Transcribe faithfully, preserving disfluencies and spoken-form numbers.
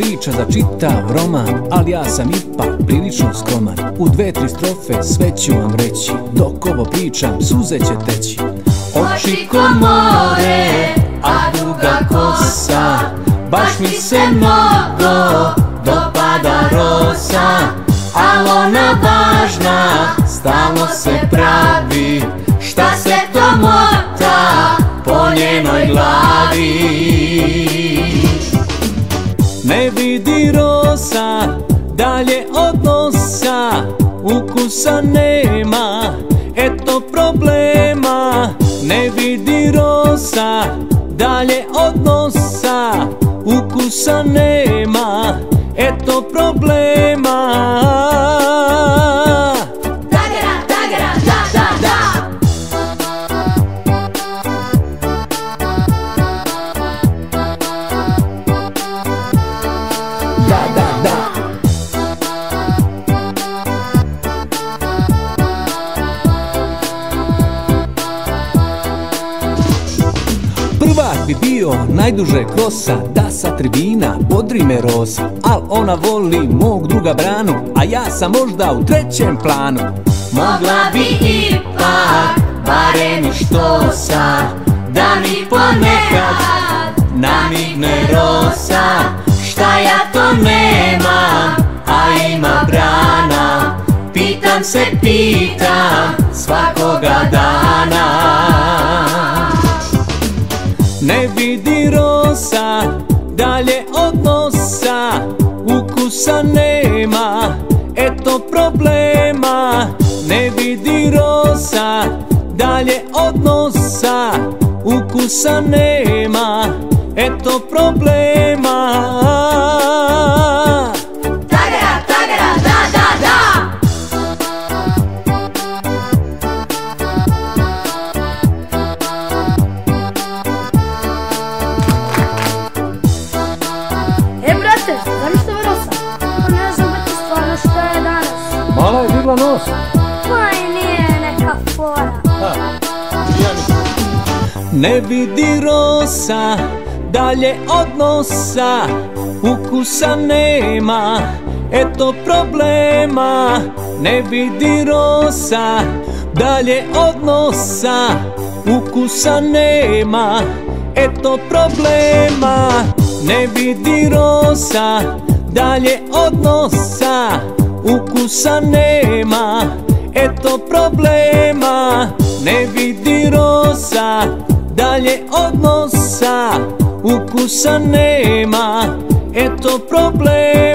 priča da čitav roman, ali ja sam ipak prilično skroman. U dve, tri strofe sve ću vam reći, dok ovo pričam suze će teći. Oči ko more, a duga kosa, baš mi se mnogo dopada rosa. Al' ona važna, stalno se pravi, šta se to mota po njenoj glavi. Ne vidi rosa dalje od nosa, ukusa nema, eto problema. Ne vidi rosa dalje od nosa, ukusa nema, eto problema. Tagara, tagara, da, da, da. Da, da, da. Prvak bi bio najduže kosa, da sa tribina bodri me rosa. Al' ona voli mog druga branu, a ja sam možda u trećem planu. Mogla bi ipak barem što sa, da mi ponekad namigne rosa. Šta ja to nemam, a ima brana, pitam se, pitam svakoga dana. Ne vidi rosa dalje od nosa, ukusa nema, eto problema. Ne vidi rosa dalje od nosa, ukusa nema, eto problema. Tagara, tagara, da, da, da. E, brate, znaš što je rosa? Pa ne znam, brate, stvarno što je danas. Mala je digla nos. Pa i nije neka fora. Ne vidi rosa dalje od nosa, ukusa nema, eto problema. Ne vidi rosa dalje od nosa, ukusa nema, eto problema. Ne vidi rosa dalje od nosa, ukusa nema, eto problema. Ne vidi rosa dalje od nosa, ukusa nema, eto problem.